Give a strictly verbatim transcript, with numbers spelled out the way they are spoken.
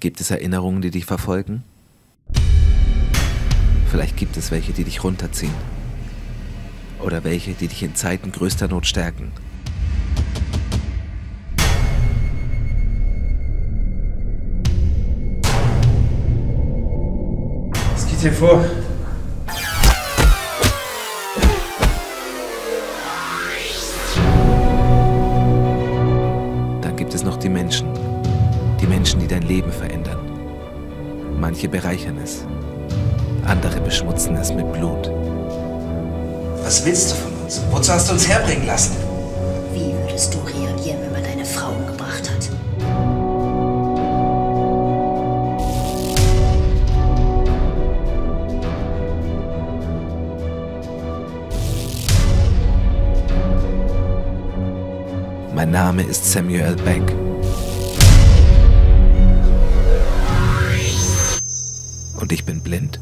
Gibt es Erinnerungen, die dich verfolgen? Vielleicht gibt es welche, die dich runterziehen. Oder welche, die dich in Zeiten größter Not stärken. Was geht hier vor? Dann gibt es noch die Menschen. Die Menschen, die dein Leben verändern. Manche bereichern es. Andere beschmutzen es mit Blut. Was willst du von uns? Wozu hast du uns herbringen lassen? Wie würdest du reagieren, wenn man deine Frau umgebracht hat? Mein Name ist Samuel Beck. Und ich bin blind.